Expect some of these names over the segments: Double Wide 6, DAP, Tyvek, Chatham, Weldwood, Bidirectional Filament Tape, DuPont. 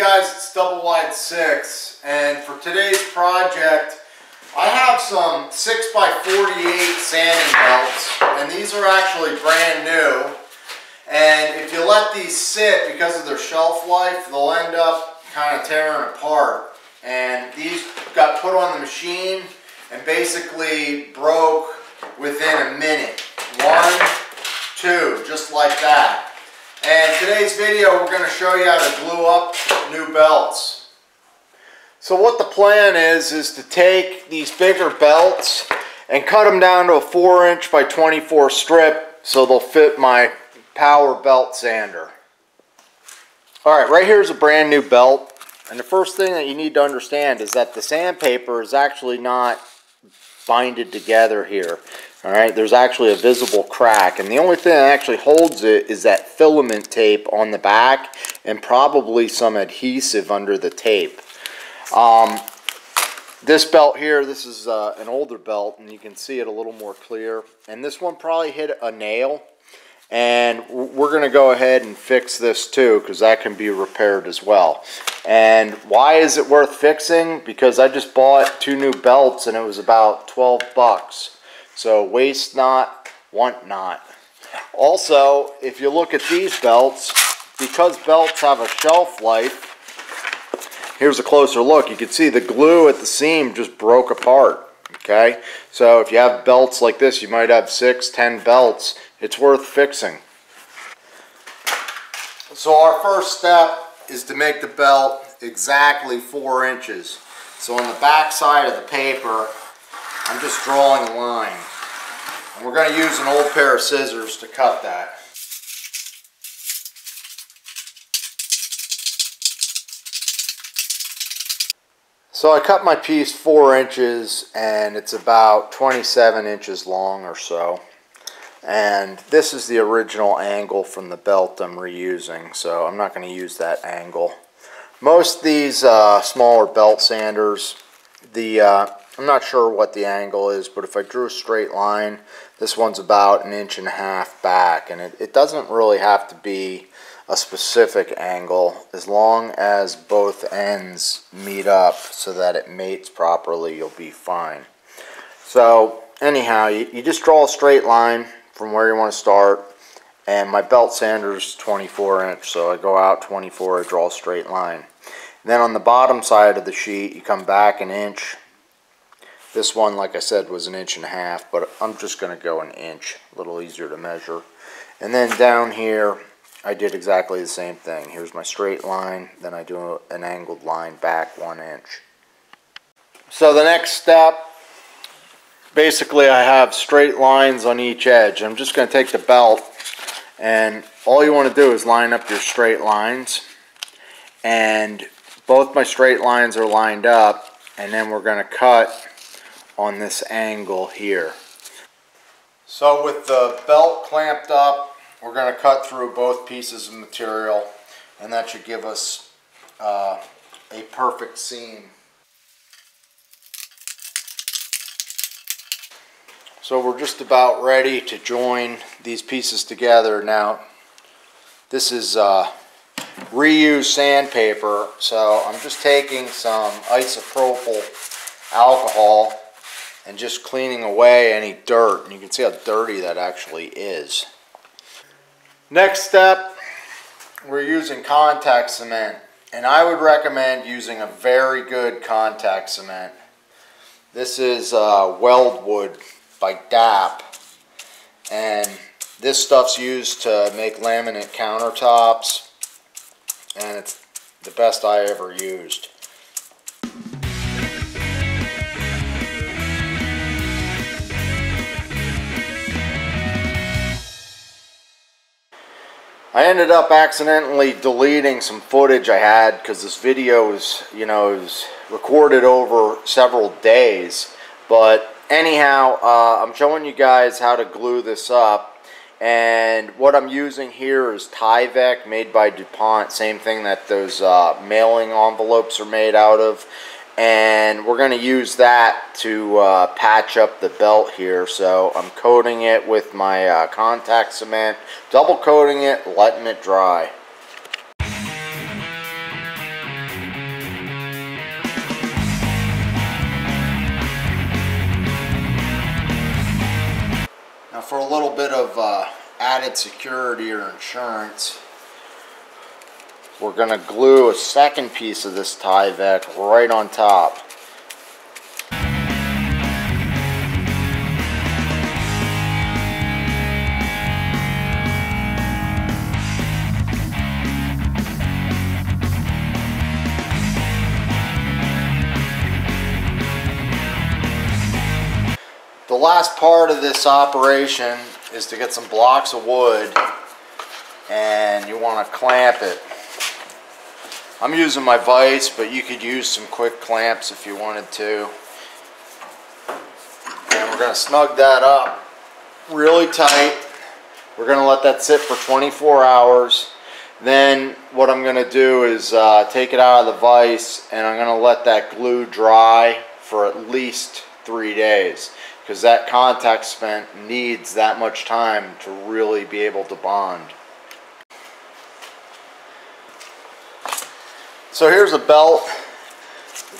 Hey guys, it's Double Wide 6, and for today's project I have some 6x48 sanding belts, and these are actually brand new, and if you let these sit, because of their shelf life, they'll end up kind of tearing apart. And these got put on the machine and basically broke within a minute. One, two, just like that. And today's video, we're going to show you how to glue up new belts. So what the plan is to take these bigger belts and cut them down to a 4" by 24" strip so they'll fit my power belt sander. Alright, right here is a brand new belt. And the first thing that you need to understand is that the sandpaper is actually not binded together here. Alright, there's actually a visible crack, and the only thing that actually holds it is that filament tape on the back and probably some adhesive under the tape. This belt here, this is an older belt, and you can see it a little more clear, and this one probably hit a nail, and we're going to go ahead and fix this too, because that can be repaired as well. And why is it worth fixing? Because I just bought two new belts and it was about 12 bucks. So waste not, want not. Also, if you look at these belts, because belts have a shelf life, here's a closer look. You can see the glue at the seam just broke apart, okay? So if you have belts like this, you might have 6, 10 belts. It's worth fixing. So our first step is to make the belt exactly 4 inches. So on the back side of the paper, I'm just drawing a line, and we're going to use an old pair of scissors to cut that. So I cut my piece 4 inches, and it's about 27 inches long or so. And this is the original angle from the belt I'm reusing, so I'm not going to use that angle. Most of these smaller belt sanders, I'm not sure what the angle is, but if I drew a straight line, this one's about 1.5 inches back, and it doesn't really have to be a specific angle as long as both ends meet up so that it mates properly. You'll be fine. So anyhow, you just draw a straight line from where you want to start, and my belt sander's 24 inch, so I go out 24, I draw a straight line. And then on the bottom side of the sheet, you come back 1 inch. This one, like I said, was 1.5 inches, but I'm just going to go 1 inch, a little easier to measure. And then down here, I did exactly the same thing. Here's my straight line, then I do an angled line back 1 inch. So the next step, basically I have straight lines on each edge. I'm just going to take the belt, and all you want to do is line up your straight lines. And both my straight lines are lined up, and then we're going to cut on this angle here. So with the belt clamped up, we're going to cut through both pieces of material, and that should give us a perfect seam. So we're just about ready to join these pieces together. Now this is reused sandpaper, so I'm just taking some isopropyl alcohol and just cleaning away any dirt, and you can see how dirty that actually is. Next step, we're using contact cement, and I would recommend using a very good contact cement. This is Weldwood by DAP, and this stuff's used to make laminate countertops, and it's the best I ever used. I ended up accidentally deleting some footage I had, because this video was, was recorded over several days. But anyhow, I'm showing you guys how to glue this up. And what I'm using here is Tyvek, made by DuPont. Same thing that those mailing envelopes are made out of. And we're going to use that to patch up the belt here. So I'm coating it with my contact cement, double coating it, letting it dry. Now for a little bit of added security or insurance, we're going to glue a second piece of this Tyvek right on top. The last part of this operation is to get some blocks of wood, and you want to clamp it. I'm using my vise, but you could use some quick clamps if you wanted to. And we're going to snug that up really tight. We're going to let that sit for 24 hours. Then what I'm going to do is take it out of the vise, and I'm going to let that glue dry for at least 3 days, because that contact cement needs that much time to really be able to bond. So here's a belt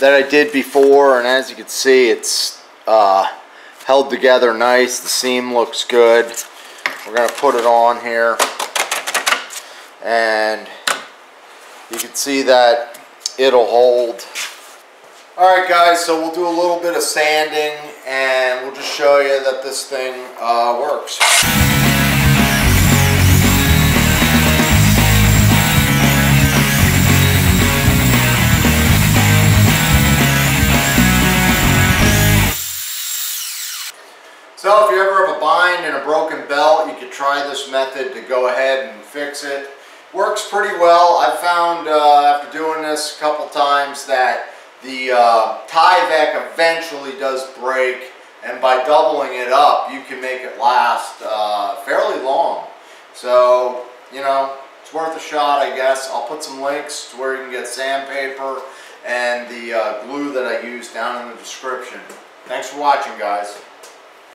that I did before, and as you can see, it's held together nice. The seam looks good. We're going to put it on here, and you can see that it'll hold. Alright guys, so we'll do a little bit of sanding, and we'll just show you that this thing works. So if you ever have a bind and a broken belt, you could try this method to go ahead and fix it. Works pretty well. I've found after doing this a couple times that the Tyvek eventually does break, and by doubling it up, you can make it last fairly long. So, you know, it's worth a shot, I guess. I'll put some links to where you can get sandpaper and the glue that I use down in the description. Thanks for watching, guys.